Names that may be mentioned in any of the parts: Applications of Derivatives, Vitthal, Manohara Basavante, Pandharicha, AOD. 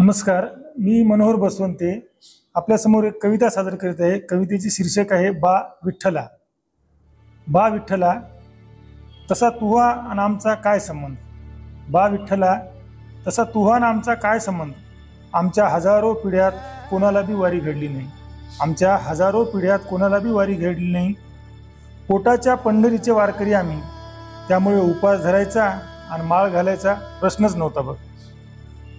नमस्कार, मी मनोहर बसवंते आपल्यासमोर एक कविता सादर करीत आहे। कवितेचे शीर्षक आहे बा विठ्ठला। बा विठ्ठला तसा तुहा आणि आमचा काय संबंध। बा विठ्ठला तसा तुहा आणि आमचा काय संबंध। आमच्या हजारो पिढ्यात कोणाला बी वारी घडली नाही। आमच्या हजारो पिढ्यात कोणाला बी वारी घडली नाही। पोटाच्या पंढरीचे वारकरी आम्ही, त्यामुळे उपास धरायचा आणि माळ घालायचा प्रश्नच नव्हता। बघ,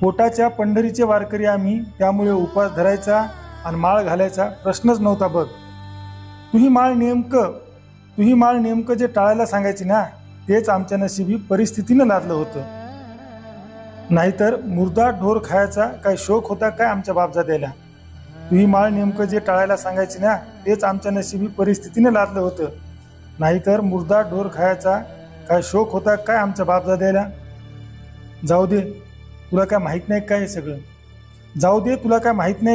पोटाच्या पंढरीचे वारकरी आम्ही, त्यामुळे उपास धरायचा आणि माळ घालायचा प्रश्नच नव्हता। बघ, तुम्ही माळ नेमकं जे टाळायला सांगायची ना, तेच आमच्या नशिबी परिस्थितीने लादलं होतं। नाहीतर मुर्दा ढोर खायचा काय शोक होता काय आमच्या बापजाद्याला। तुम्ही माळ नेमकं जे टाळायला सांगायची ना, तेच आमच्या नशिबी परिस्थितीने लादलं होतं। नाहीतर मुर्दा ढोर खायचा काय शोक होता काय आमच्या बापजाद्याला। जाऊ दे तुला काय माहीत नाही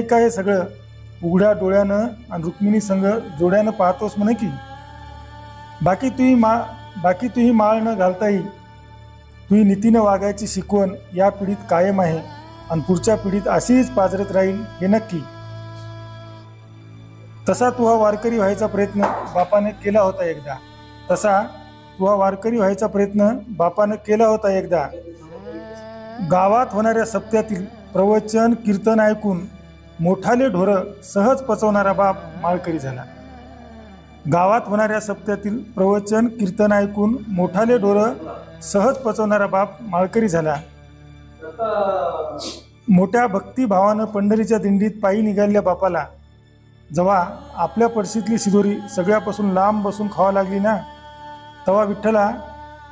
काय हे सगळं। उघड्या डोळ्यानं आणि रुक्मिणी संग जोड्यानं पाहतोस म्हणे की। बाकी तुही माळ न घालता येईल, तुही नीतीनं वागायची शिकवण या पिढीत कायम आहे आणि पुढच्या पिढीत अशीच पाजरत राहील हे नक्की। तसा तुहा वारकरी व्हायचा प्रयत्न बापानं केला होता एकदा। गावात होणाऱ्या सप्त्यातील प्रवचन कीर्तन ऐकून मोठाले ढोरं सहज पचवणारा बाप माळकरी झाला। मोठ्या भक्तिभावानं पंढरीच्या दिंडीत पायी निघालेल्या बापाला जेव्हा आपल्या पडशीतली शिदोरी सगळ्यापासून लांब बसून खावा लागली ना, तेव्हा विठ्ठला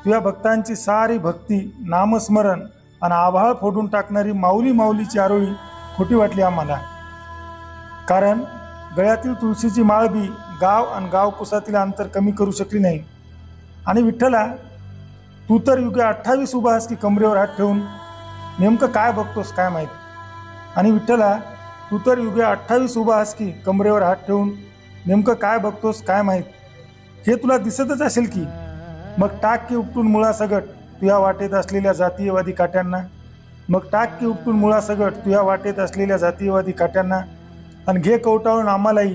तुझ्या भक्तांची सारी भक्ती नामस्मरण आणि आभाळ फोडून टाकणारी माऊलीची आरोळी खोटी वाटली आम्हाला। कारण गळ्यातील तुळशीची माळ बी गाव आणि गावकुसातील अंतर कमी करू शकली नाही। आणि विठ्ठला तू तर युगे 28 उभा आहेस की कमरेवर हात ठेवून नेमकं काय बघतोस काय माहीत। हे तुला दिसतच असेल की। मग टाक की उपटून मुळासकट तुया वाटेत असलेल्या जातीयवादी काट्यांना। आणि घे कवटाळून आम्हालाही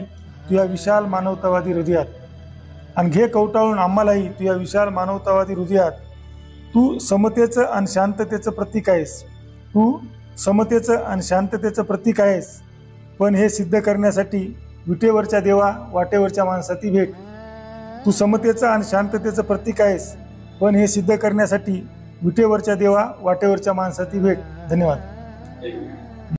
तुया विशाल मानवतावादी हृदयात तू समतेचं आणि शांततेचं प्रतीक आहेस। पण हे सिद्ध करण्यासाठी विटेवरच्या देवा वाटेवरच्या माणसाची भेट। धन्यवाद।